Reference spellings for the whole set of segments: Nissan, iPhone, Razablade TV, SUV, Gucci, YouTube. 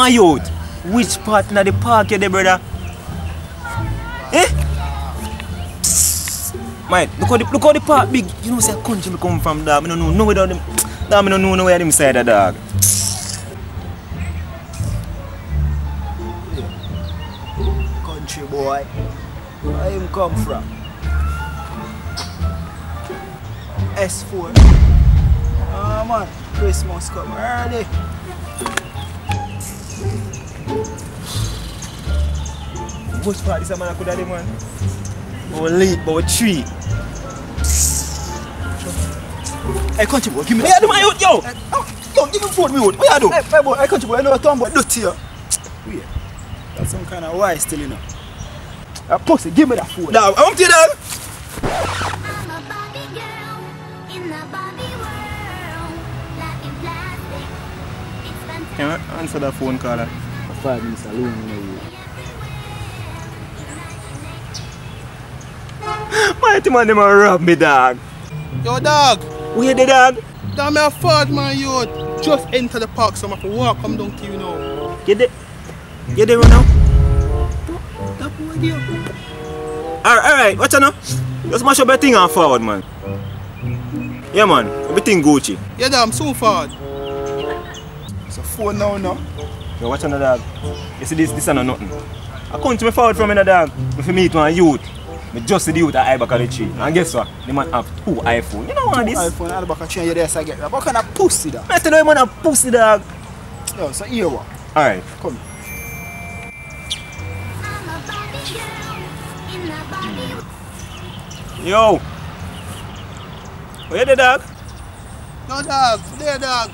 my youth, which part in the park you there, brother? Eh? Psst. Mate, look how the park big. You know, say country come from, dog. I don't know nowhere down them. Dog, I don't know nowhere them side of dog. Country boy, where him come from? S4. Ah, man, Christmas come early. Which part is a man could have man? Oh, late, but tree. Hey, country boy, give me that. Yo! Yo, give me food, me wood. What you do? Hey, boy, I country boy, I know what I'm about to do to you. That's some kind of why still, you know. A pussy, give me that food. Now, I want you down. Can I answer that phone caller? 5 minutes alone in the mighty man, they might rob me, dog. Yo, dog. Where the dog? Damn, I'm afraid, man, yo. Just enter the park, so I'm going to walk, come down to you now. Get there right now. That boy there. Alright, watch out now. Just mash up your thing and forward, man. Yeah, man. Everything Gucci. Yeah, damn, so forward. It's a phone now, no? Yo, watch out, dog. You see this and nothing. I come to me forward from in the dog. If you meet one youth. I just see the youth at the back of the tree. And guess what? The man have 2 iPhones. You know what this? 2 iPhones at the back of the tree and you there so I get that. What kind of pussy dog? I tell you, man, a pussy dog. Yo, so here what? Alright. Come. Yo! Where the dog? No dog, there dog.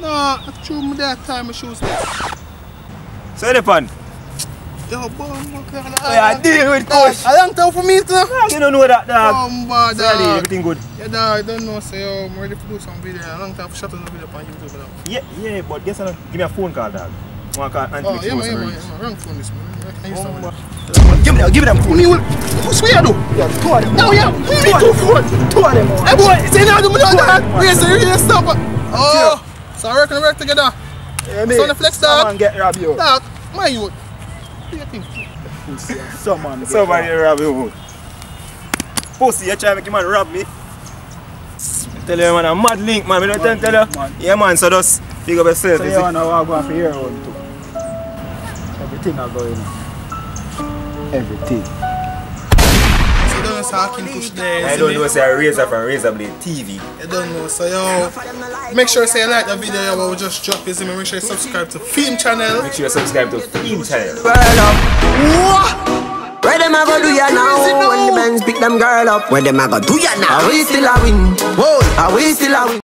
No, I threw me that time my shoes there. Say the pan. Yo, boy, I deal with coach. I don't tell for me too. You don't know that, dog. Sorry, everything good. Yeah, dog, I don't know. So, yo, I'm ready to do some video. I don't have to shut on the video on YouTube, dog. Yeah, but guess what? Give me a phone call, dog. One call and make sure it's real. Wrong phone this morning. I can use someone. Give me them phone. Me will. Who's we are do? Yeah, 2 of them. No, yeah, give me 2 phones. 2 of them. Hey, boy, say now the money on that. Yes, stop. Oh, so I reckon we're together. Yeah, man. So the flex, dog. Someone get robbed, yo. Dog, my youth. Pussy, somebody rob you. Pussy, you try to make a man rob me. I tell you, man, I'm mad link, man. I don't tell you. Man. Yeah, man, so just pick up yourself. So you want to walk off here or too? Everything I go in. Everything. So don't know so I can push there. I don't know so I raise up and Razablade TV. I don't know so yo. Make sure you say you like the video, but we just drop this. Make sure you subscribe to Theme Channel. Make sure you subscribe to Theme Channel. What? Where them I go do ya now? When the men pick them girl up, where them I go do ya now? Are we still a win? Whoa, are we still a win?